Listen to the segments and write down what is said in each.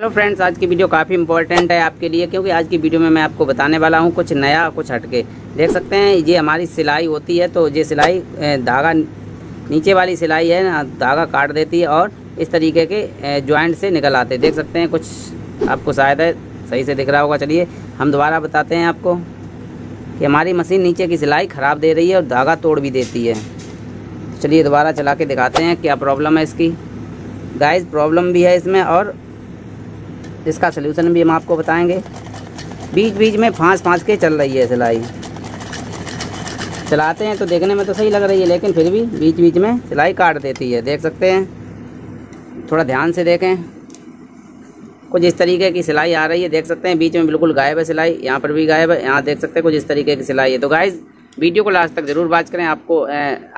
Hello friends, आज की video काफ़ी इंपॉर्टेंट है आपके लिए, क्योंकि आज की वीडियो में मैं आपको बताने वाला हूं कुछ नया, कुछ हटके। देख सकते हैं ये हमारी सिलाई होती है, तो ये सिलाई धागा, नीचे वाली सिलाई है ना, धागा काट देती है और इस तरीके के जॉइंट से निकल आते हैं। देख सकते हैं, कुछ आपको शायद सही से दिख रहा होगा। चलिए हम दोबारा बताते हैं आपको कि हमारी मशीन नीचे की सिलाई ख़राब दे रही है और धागा तोड़ भी देती है। चलिए दोबारा चला के दिखाते हैं क्या प्रॉब्लम है इसकी। गाइस, प्रॉब्लम भी है इसमें और इसका सलूशन भी हम आपको बताएंगे। बीच बीच में फांस के चल रही है सिलाई, चलाते हैं तो देखने में तो सही लग रही है, लेकिन फिर भी बीच बीच में सिलाई काट देती है। देख सकते हैं, थोड़ा ध्यान से देखें, कुछ इस तरीके की सिलाई आ रही है। देख सकते हैं बीच में बिल्कुल गायब है सिलाई, यहाँ पर भी गायब है, यहाँ देख सकते हैं कुछ इस तरीके की सिलाई है। तो गाइज़, वीडियो को लास्ट तक ज़रूर वॉच करें। आपको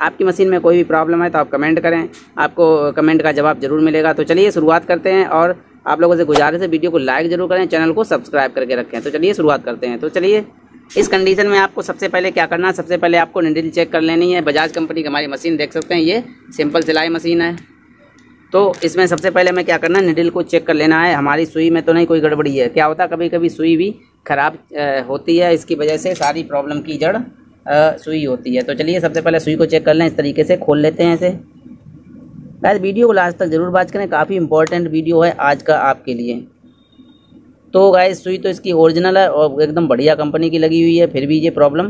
आपकी मशीन में कोई भी प्रॉब्लम है तो आप कमेंट करें, आपको कमेंट का जवाब ज़रूर मिलेगा। तो चलिए शुरुआत करते हैं, और आप लोगों से गुजारिश है वीडियो को लाइक ज़रूर करें, चैनल को सब्सक्राइब करके रखें। तो चलिए शुरुआत करते हैं। तो चलिए, इस कंडीशन में आपको सबसे पहले क्या करना है, सबसे पहले आपको निडल चेक कर लेनी है। बजाज कंपनी की हमारी मशीन, देख सकते हैं ये सिंपल सिलाई मशीन है। तो इसमें सबसे पहले हमें क्या करना है, निडल को चेक कर लेना है हमारी सुई में तो नहीं कोई गड़बड़ी है। क्या होता है, कभी कभी सुई भी खराब होती है, इसकी वजह से सारी प्रॉब्लम की जड़ सुई होती है। तो चलिए सबसे पहले सुई को चेक कर लें, इस तरीके से खोल लेते हैं इसे। गाइस, वीडियो को लास्ट तक ज़रूर वॉच करें, काफ़ी इंपॉर्टेंट वीडियो है आज का आपके लिए। तो गाइस, सुई तो इसकी ओरिजिनल है और एकदम बढ़िया कंपनी की लगी हुई है, फिर भी ये प्रॉब्लम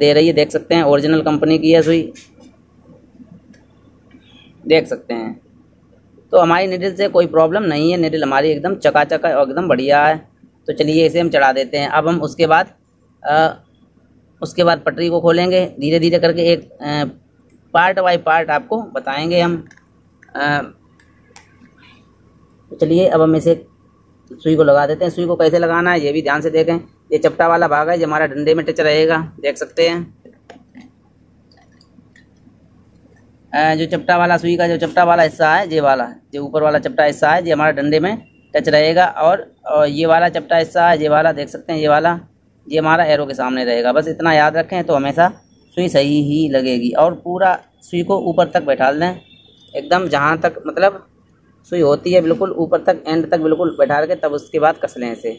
दे रही है। देख सकते हैं ओरिजिनल कंपनी की है सुई, देख सकते हैं। तो हमारी निडल से कोई प्रॉब्लम नहीं है, निडल हमारी एकदम चकाचक है और एकदम बढ़िया है। तो चलिए इसे हम चढ़ा देते हैं। अब हम उसके बाद पटरी को खोलेंगे, धीरे धीरे करके एक पार्ट बाई पार्ट आपको बताएंगे हम। तो चलिए अब हम इसे सुई को लगा देते हैं। सुई को कैसे लगाना है ये भी ध्यान से देखें। ये चपटा वाला भाग है जो हमारा डंडे में टच रहेगा, देख सकते हैं। जो चपटा वाला सुई का जो चपटा वाला हिस्सा है, ये वाला जो ऊपर वाला चपटा हिस्सा है, ये हमारा डंडे में टच रहेगा। और ये वाला चपटा हिस्सा है, ये वाला देख सकते हैं, ये वाला, ये हमारा एरो के सामने रहेगा। बस इतना याद रखें तो हमेशा सुई सही ही लगेगी। और पूरा सुई को ऊपर तक बैठा दें, एकदम जहाँ तक मतलब सुई होती है बिल्कुल ऊपर तक, एंड तक बिल्कुल बैठा के, तब उसके बाद कस लें इसे।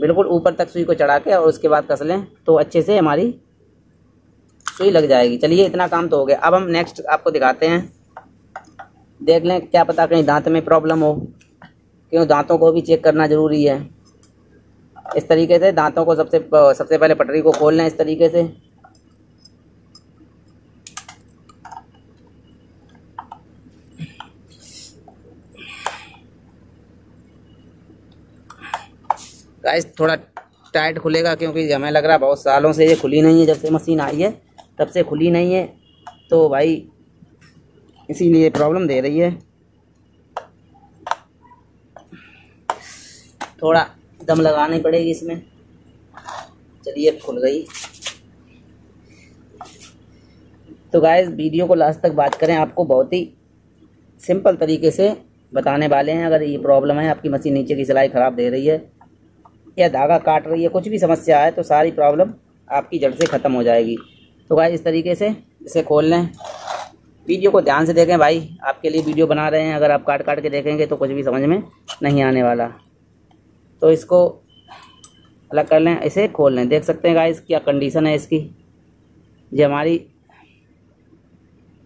बिल्कुल ऊपर तक सुई को चढ़ा के और उसके बाद कस लें तो अच्छे से हमारी सुई लग जाएगी। चलिए इतना काम तो हो गया। अब हम नेक्स्ट आपको दिखाते हैं, देख लें क्या पता कहीं दांत में प्रॉब्लम हो, क्यों दांतों को भी चेक करना ज़रूरी है। इस तरीके से दांतों को सबसे पहले पटरी को खोल लें इस तरीके से। गाइस, थोड़ा टाइट खुलेगा क्योंकि हमें लग रहा है बहुत सालों से ये खुली नहीं है, जब से मशीन आई है तब से खुली नहीं है, तो भाई इसीलिए प्रॉब्लम दे रही है। थोड़ा दम लगानी पड़ेगी इसमें। चलिए खुल गई। तो गाइस, वीडियो को लास्ट तक बात करें, आपको बहुत ही सिंपल तरीके से बताने वाले हैं। अगर ये प्रॉब्लम है, आपकी मशीन नीचे की सिलाई ख़राब दे रही है या धागा काट रही है, कुछ भी समस्या है, तो सारी प्रॉब्लम आपकी जड़ से ख़त्म हो जाएगी। तो गाइस, इस तरीके से इसे खोल लें। वीडियो को ध्यान से देखें भाई, आपके लिए वीडियो बना रहे हैं, अगर आप काट काट के देखेंगे तो कुछ भी समझ में नहीं आने वाला। तो इसको अलग कर लें, इसे खोल लें। देख सकते हैं गाइस क्या कंडीशन है इसकी। ये हमारी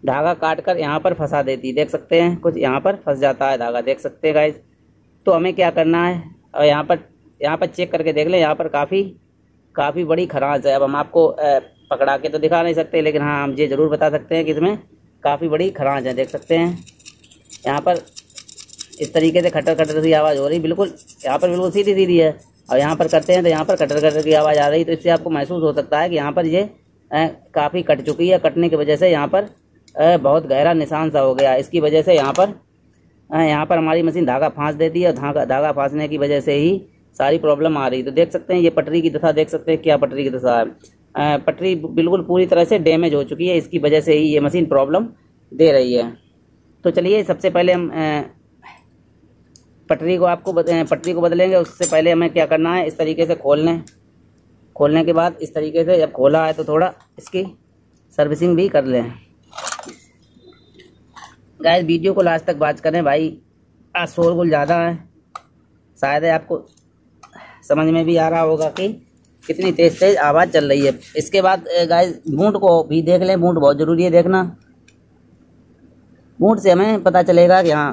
धागा काट कर यहाँ पर फंसा देती है, देख सकते हैं, कुछ यहाँ पर फंस जाता है धागा, देख सकते हैं गाइस। तो हमें क्या करना है, और यहाँ पर चेक करके देख लें, यहाँ पर काफ़ी बड़ी खरांच है। अब हम आपको पकड़ा के तो दिखा नहीं सकते, लेकिन हाँ हम ये ज़रूर बता सकते हैं कि इसमें काफ़ी बड़ी खरांच है। देख सकते हैं यहाँ पर इस तरीके से खटर खटर की आवाज़ हो रही, बिल्कुल यहाँ पर बिल्कुल सीधी सीधी है, और यहाँ पर करते हैं तो यहाँ पर खटर खटर की आवाज़ आ रही। तो इससे आपको महसूस हो सकता है कि यहाँ पर ये काफ़ी कट चुकी है। कटने की वजह से यहाँ पर बहुत गहरा निशान सा हो गया। इसकी वजह से यहाँ पर हमारी मशीन धागा फाँस देती है, और धागा फाँसने की वजह से ही सारी प्रॉब्लम आ रही। तो देख सकते हैं ये पटरी की दशा, देख सकते हैं क्या पटरी की दशा है। पटरी बिल्कुल पूरी तरह से डैमेज हो चुकी है, इसकी वजह से ही ये मशीन प्रॉब्लम दे रही है। तो चलिए सबसे पहले हम पटरी को बदलेंगे। उससे पहले हमें क्या करना है, इस तरीके से खोल लें। खोलने के बाद इस तरीके से, जब खोला है तो थोड़ा इसकी सर्विसिंग भी कर लें। गाइस, वीडियो को लास्ट तक वॉच करें भाई, आज शोरगुल ज़्यादा है, शायद आपको समझ में भी आ रहा होगा कि कितनी तेज़ तेज़ आवाज़ चल रही है। इसके बाद गाइस बूंट को भी देख लें, बूंट बहुत ज़रूरी है देखना। बूंट से हमें पता चलेगा कि हाँ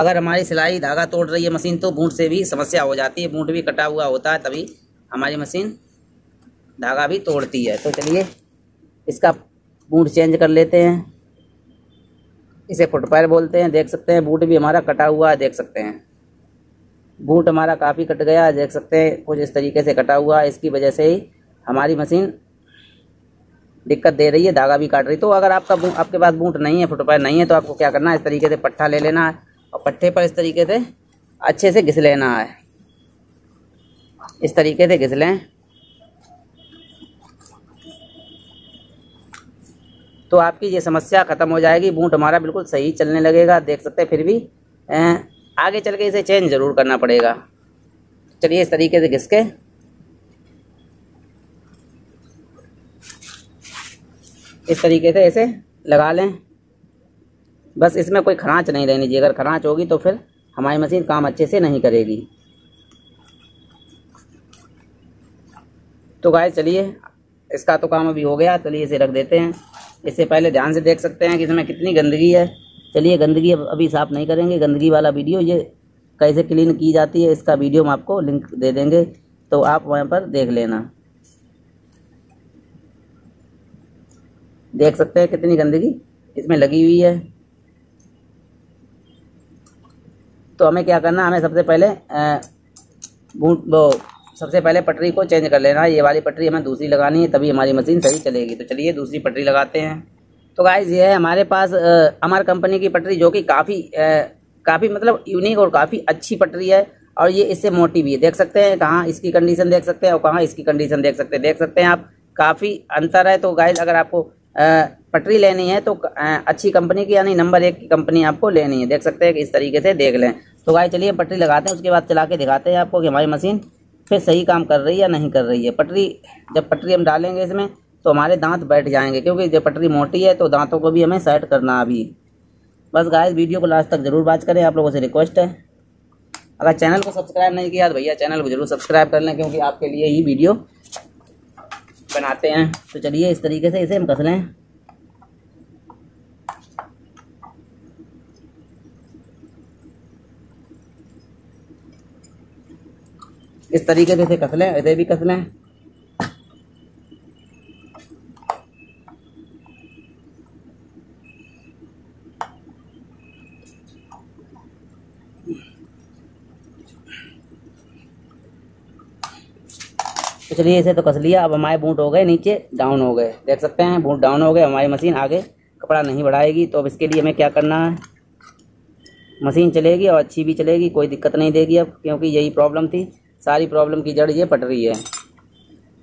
अगर हमारी सिलाई धागा तोड़ रही है मशीन तो बूंट से भी समस्या हो जाती है। बूंट भी कटा हुआ होता है तभी हमारी मशीन धागा भी तोड़ती है। तो चलिए इसका बूंट चेंज कर लेते हैं। इसे फुटपायर बोलते हैं, देख सकते हैं बूट भी हमारा कटा हुआ है, देख सकते हैं बूट हमारा काफ़ी कट गया है, देख सकते हैं कुछ इस तरीके से कटा हुआ है। इसकी वजह से ही हमारी मशीन दिक्कत दे रही है, धागा भी काट रही। तो अगर आपका आपके पास बूट नहीं है, फुटपायर नहीं है, तो आपको क्या करना है, इस तरीके से पट्ठा ले लेना है और पट्ठे पर इस तरीके से अच्छे से घिस लेना है। इस तरीके से घिस लें तो आपकी ये समस्या ख़त्म हो जाएगी। बूट हमारा बिल्कुल सही चलने लगेगा, देख सकते हैं। फिर भी आगे चल के इसे चेंज ज़रूर करना पड़ेगा। चलिए इस तरीके से घिस के इस तरीके से ऐसे लगा लें। बस इसमें कोई खरांच नहीं रहनी चाहिए, अगर खरांच होगी तो फिर हमारी मशीन काम अच्छे से नहीं करेगी। तो गाइस चलिए इसका तो काम अभी हो गया, चलिए इसे रख देते हैं। इससे पहले ध्यान से देख सकते हैं कि इसमें कितनी गंदगी है। चलिए गंदगी अभी साफ़ नहीं करेंगे, गंदगी वाला वीडियो ये कैसे क्लीन की जाती है इसका वीडियो हम आपको लिंक दे देंगे, तो आप वहाँ पर देख लेना। देख सकते हैं कितनी गंदगी इसमें लगी हुई है। तो हमें क्या करना, हमें सबसे पहले सबसे पहले पटरी को चेंज कर लेना है। ये वाली पटरी हमें दूसरी लगानी है तभी हमारी मशीन सही चलेगी। तो चलिए दूसरी पटरी लगाते हैं। तो गाइस ये है हमारे पास अमर कंपनी की पटरी, जो कि काफ़ी मतलब यूनिक और काफ़ी अच्छी पटरी है। और ये इससे मोटी भी है, देख सकते हैं कहाँ इसकी कंडीशन देख सकते हैं और कहाँ इसकी कंडीशन देख सकते हैं। देख सकते हैं आप काफ़ी अंतर है। तो गाइस अगर आपको पटरी लेनी है तो अच्छी कंपनी की यानी नंबर 1 की कंपनी आपको लेनी है। देख सकते हैं कि इस तरीके से देख लें। तो गाइस चलिए पटरी लगाते हैं, उसके बाद चला के दिखाते हैं आपको कि हमारी मशीन फिर सही काम कर रही है या नहीं कर रही है। पटरी जब पटरी हम डालेंगे इसमें तो हमारे दांत बैठ जाएंगे, क्योंकि जब पटरी मोटी है तो दांतों को भी हमें सेट करना। अभी बस गाइस वीडियो को लास्ट तक ज़रूर वॉच करें, आप लोगों से रिक्वेस्ट है। अगर चैनल को सब्सक्राइब नहीं किया तो भैया चैनल को ज़रूर सब्सक्राइब कर लें, क्योंकि आपके लिए ही वीडियो बनाते हैं। तो चलिए इस तरीके से इसे हम कस लें। इस तरीके से कस लें, ऐसे भी कस लें। तो चलिए इसे तो कस लिया। अब हमारे बूट हो गए नीचे डाउन हो गए, देख सकते हैं बूट डाउन हो गए। हमारी मशीन आगे कपड़ा नहीं बढ़ाएगी। तो अब इसके लिए हमें क्या करना है, मशीन चलेगी और अच्छी भी चलेगी, कोई दिक्कत नहीं देगी अब, क्योंकि यही प्रॉब्लम थी। सारी प्रॉब्लम की जड़ ये पटरी है।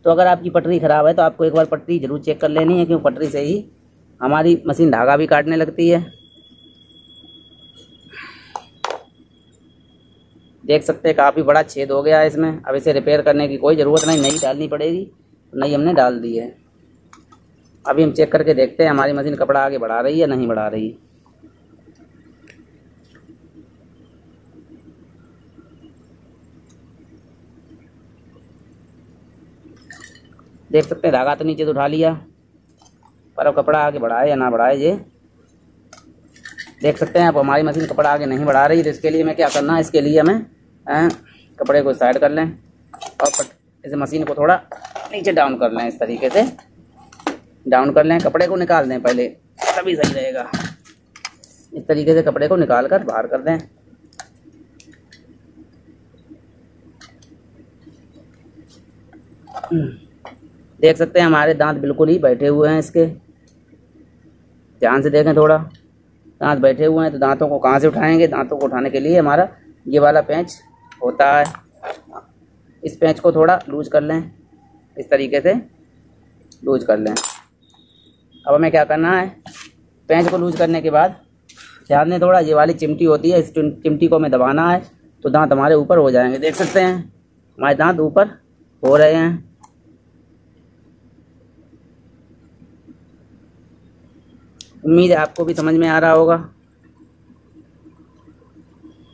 तो अगर आपकी पटरी ख़राब है तो आपको एक बार पटरी ज़रूर चेक कर लेनी है, क्योंकि पटरी से ही हमारी मशीन धागा भी काटने लगती है। देख सकते हैं काफ़ी बड़ा छेद हो गया है इसमें। अब इसे रिपेयर करने की कोई ज़रूरत नहीं, नई डालनी पड़ेगी। तो नई हमने डाल दी है। अभी हम चेक करके देखते हैं हमारी मशीन कपड़ा आगे बढ़ा रही है या नहीं बढ़ा रही। देख सकते हैं धागा तो नीचे तो उठा लिया, पर अब कपड़ा आगे बढ़ाए या ना बढ़ाए ये देख सकते हैं। अब हमारी मशीन कपड़ा आगे नहीं बढ़ा रही है, तो इसके लिए हमें क्या करना है, इसके लिए हमें कपड़े को साइड कर लें और इस मशीन को थोड़ा नीचे डाउन कर लें। इस तरीके से डाउन कर लें, कपड़े को निकाल दें पहले, तभी सही रहेगा। इस तरीके से कपड़े को निकाल कर बाहर कर दें। देख सकते हैं हमारे दांत बिल्कुल ही बैठे हुए हैं। इसके ध्यान से देखें, थोड़ा दांत बैठे हुए हैं। तो दांतों को कहाँ से उठाएंगे, दांतों को उठाने के लिए हमारा ये वाला पेंच होता है, इस पेंच को थोड़ा लूज कर लें। इस तरीके से लूज कर लें। अब हमें क्या करना है, पेंच को लूज करने के बाद ध्यान दें थोड़ा, ये वाली चिमटी होती है, इस चिमटी को हमें दबाना है। तो दांत हमारे ऊपर हो जाएंगे, देख सकते हैं हमारे दांत ऊपर हो रहे हैं। उम्मीद है आपको भी समझ में आ रहा होगा।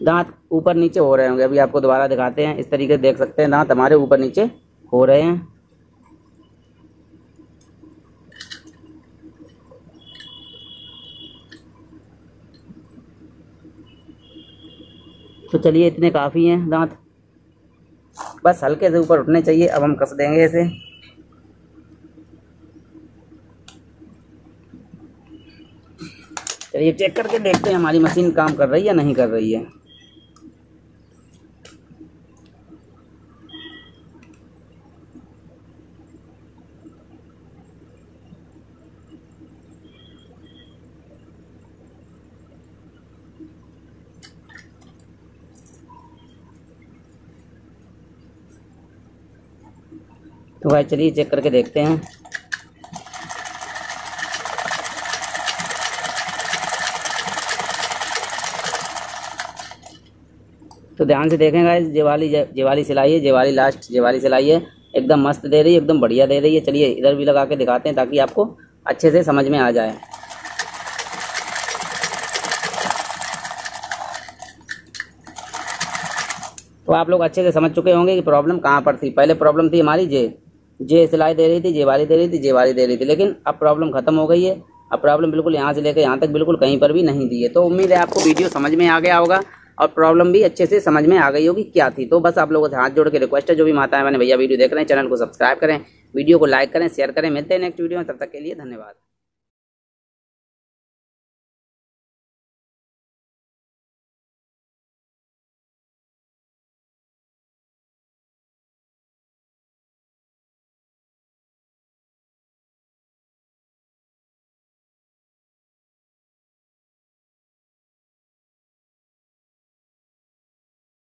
दांत ऊपर नीचे हो रहे होंगे। अभी आपको दोबारा दिखाते हैं। इस तरीके देख सकते हैं दांत हमारे ऊपर नीचे हो रहे हैं। तो चलिए इतने काफ़ी हैं दांत, बस हल्के से ऊपर उठने चाहिए। अब हम कस देंगे इसे। चलिए चेक करके देखते हैं हमारी मशीन काम कर रही है या नहीं कर रही है। तो भाई चलिए चेक करके देखते हैं। तो ध्यान से देखें गाइस, जेवाली सिलाई है, जेवाली लास्ट जेवाली सिलाई है, एकदम मस्त दे रही है, एकदम बढ़िया दे रही है। चलिए इधर भी लगा के दिखाते हैं ताकि आपको अच्छे से समझ में आ जाए। तो आप लोग अच्छे से समझ चुके होंगे कि प्रॉब्लम कहाँ पर थी। पहले प्रॉब्लम थी हमारी जे सिलाई दे रही थी, जेवाली दे रही थी, लेकिन अब प्रॉब्लम खत्म हो गई है। अब प्रॉब्लम बिल्कुल यहाँ से लेकर यहाँ तक बिल्कुल कहीं पर भी नहीं दी है। तो उम्मीद है आपको वीडियो समझ में आ गया होगा और प्रॉब्लम भी अच्छे से समझ में आ गई होगी क्या थी। तो बस आप लोगों से हाथ जोड़ के रिक्वेस्ट है, जो भी माता है मैंने भैया वीडियो देख रहे हैं, चैनल को सब्सक्राइब करें, वीडियो को लाइक करें, शेयर करें। मिलते हैं नेक्स्ट वीडियो में, तब तक के लिए धन्यवाद।